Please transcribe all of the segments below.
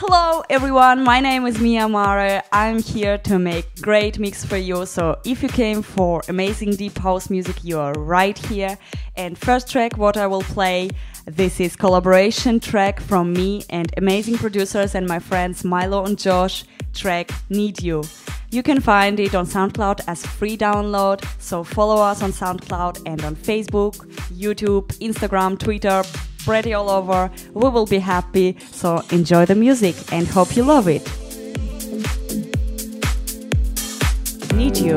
Hello everyone, my name is Mia Amare. I'm here to make great mix for you, so if you came for amazing deep house music, you are right here. And first track what I will play, this is collaboration track from me and amazing producers and my friends Maylo and Josh, track Need You. You can find it on SoundCloud as free download, so follow us on SoundCloud and on Facebook, YouTube, Instagram, Twitter, pretty all over. We will be happy, so enjoy the music and hope you love it. Need You.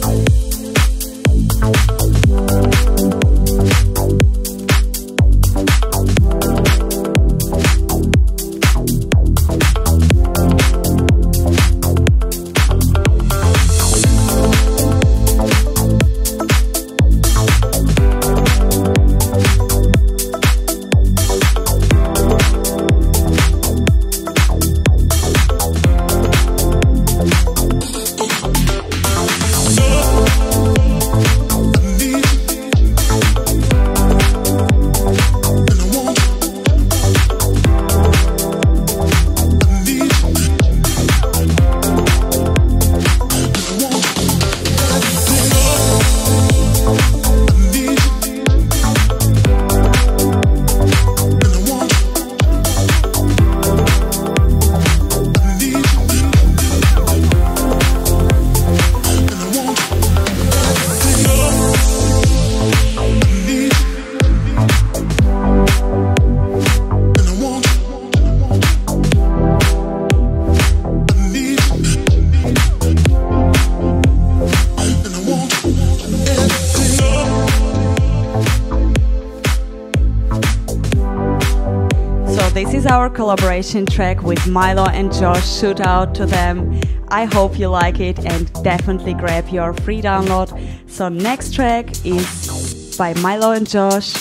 Our collaboration track with Maylo and Josh, shout out to them. I hope you like it and definitely grab your free download. So next track is by Maylo and Josh.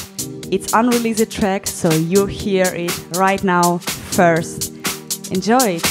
It's unreleased track, so you hear it right now first. Enjoy it.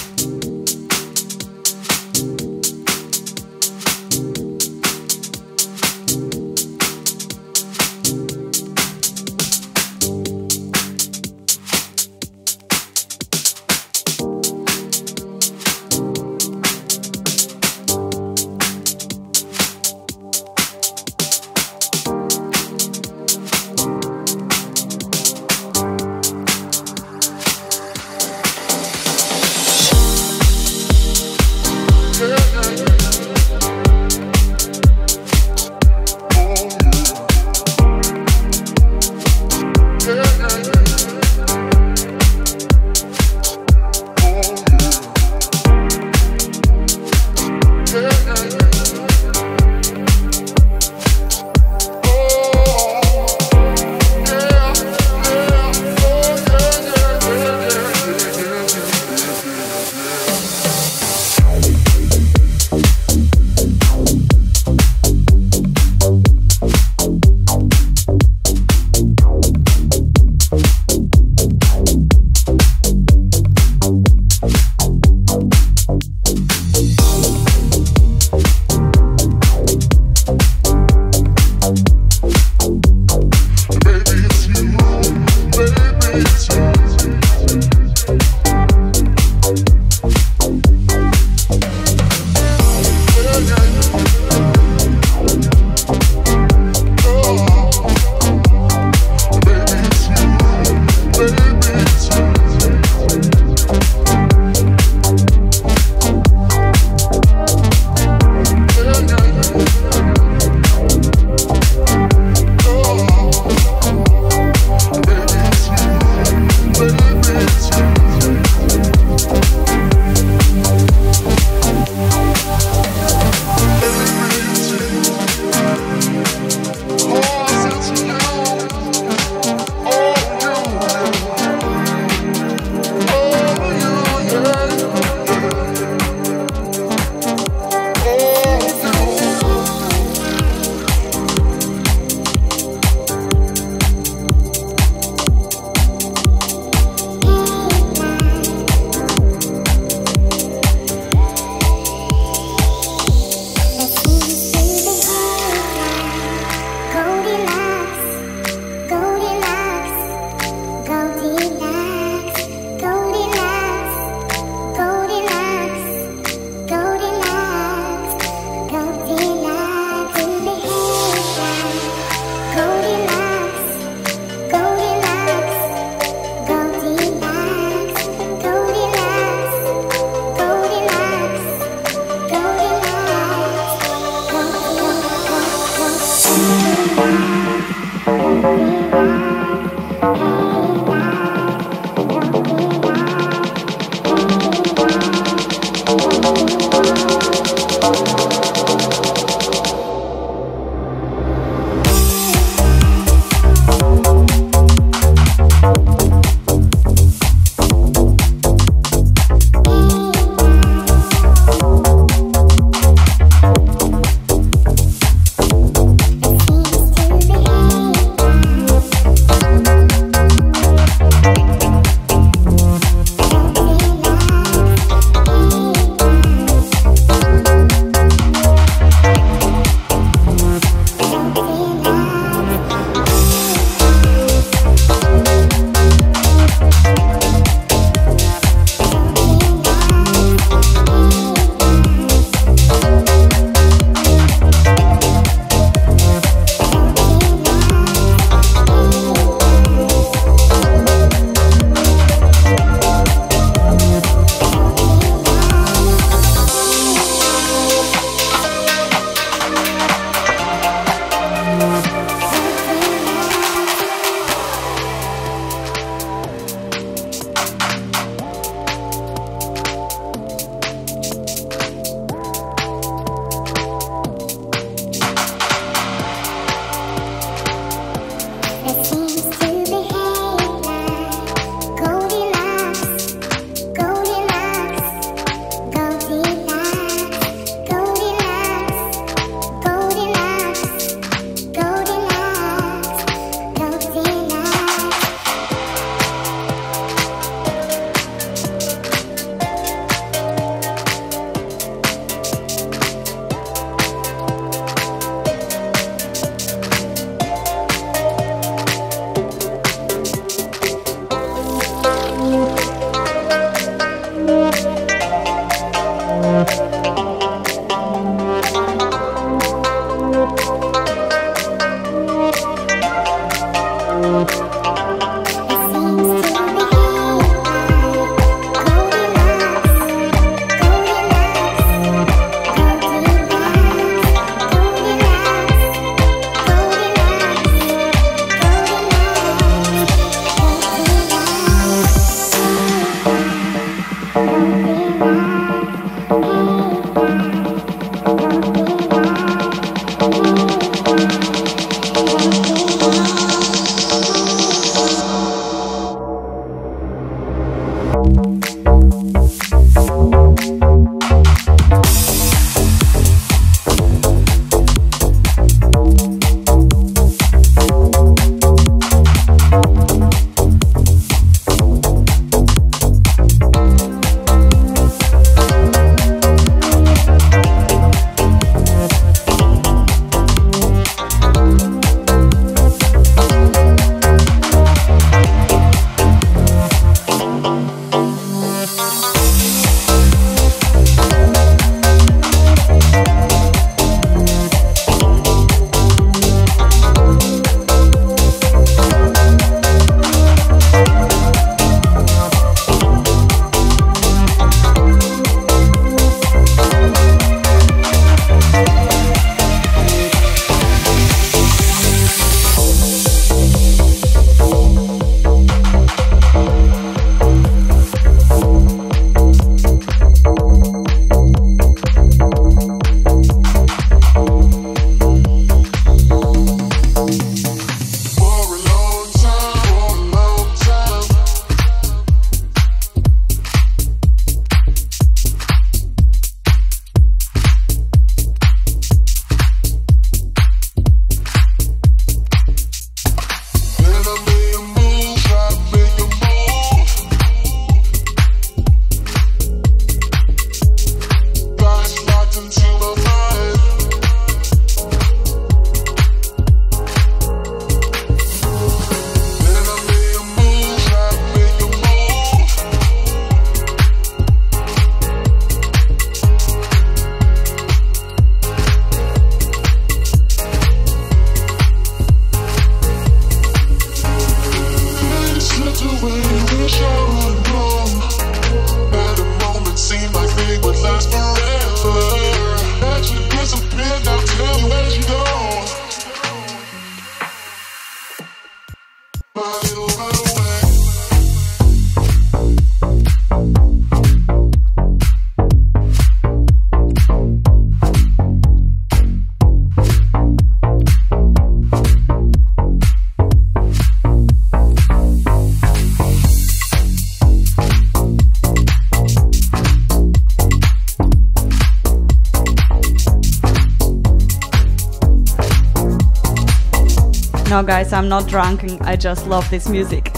No guys, I'm not drunk, and I just love this music.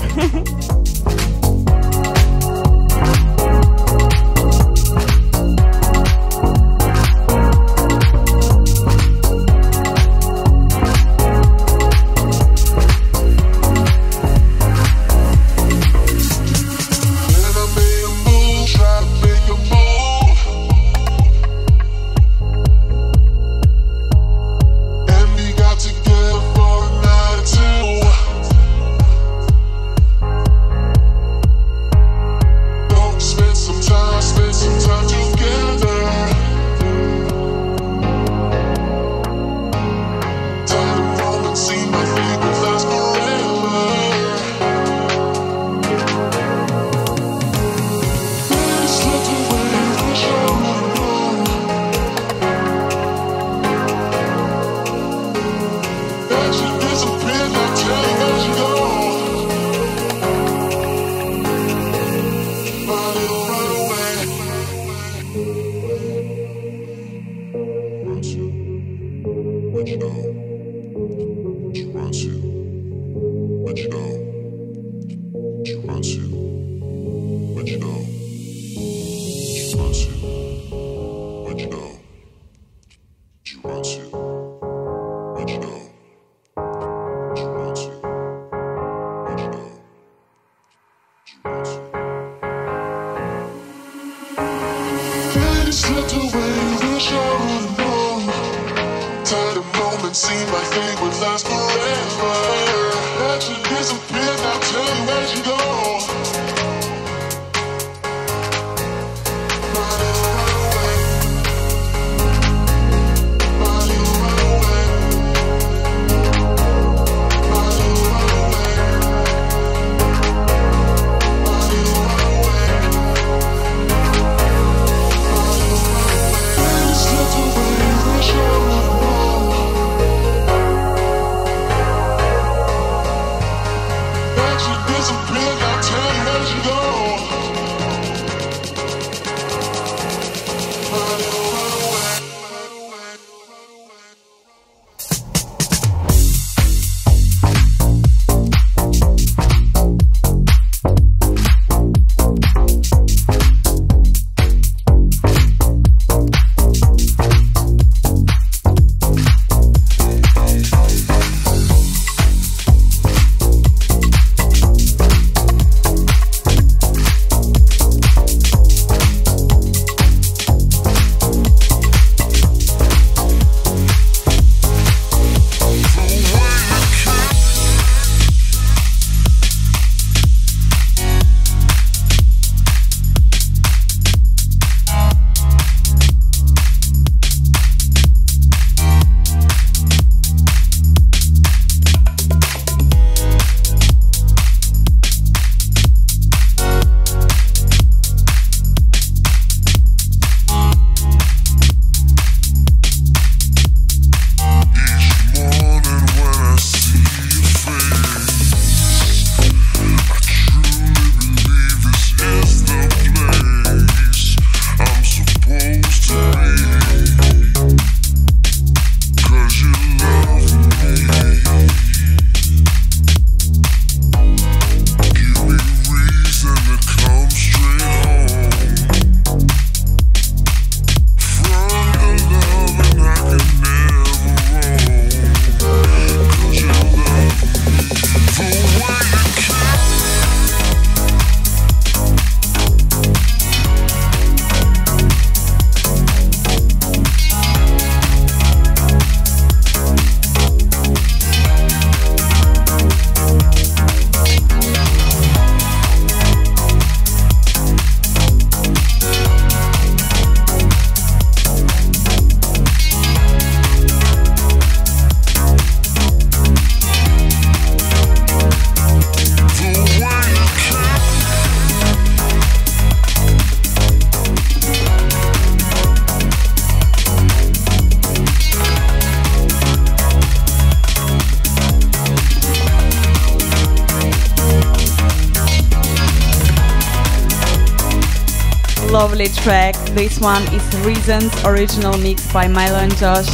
lovely track. This one is Reasons, original mix by Maylo and Josh.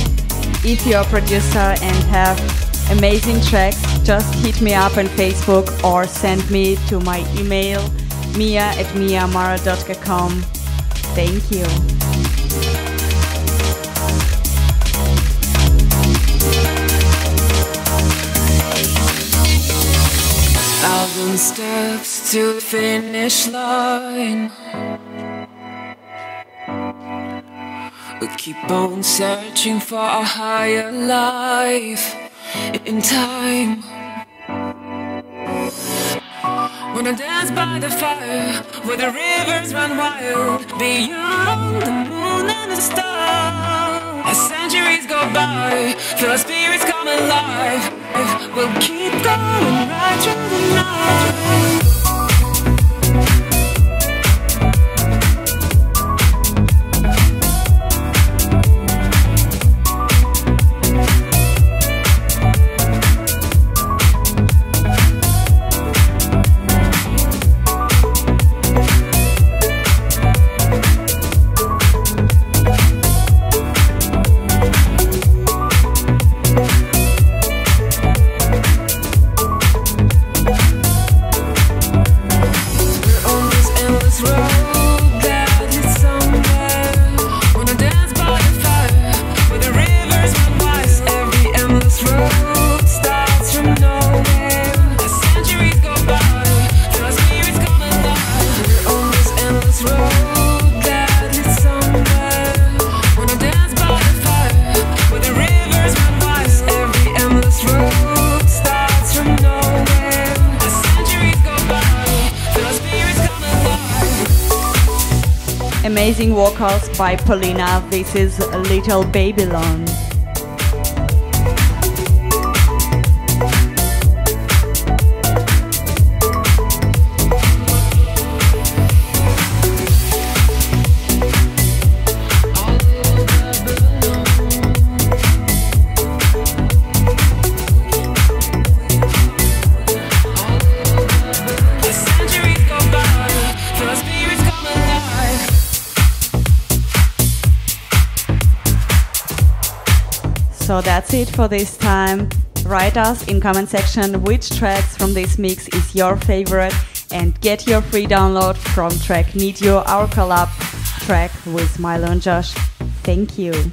If you're a producer and have amazing tracks, just hit me up on Facebook or send me to my email mia@miaamare.com. Thank you. Thousand steps to the finish line, we keep on searching for a higher life in time. Wanna dance by the fire where the rivers run wild, beyond the moon and the stars. As centuries go by, feel our spirits come alive. We'll keep going right through the night. Amazing vocals by Polina. This is a little Babylon. So that's it for this time. Write us in comment section which tracks from this mix is your favorite, and get your free download from track Need You, our collab track with Maylo and Josh. Thank you.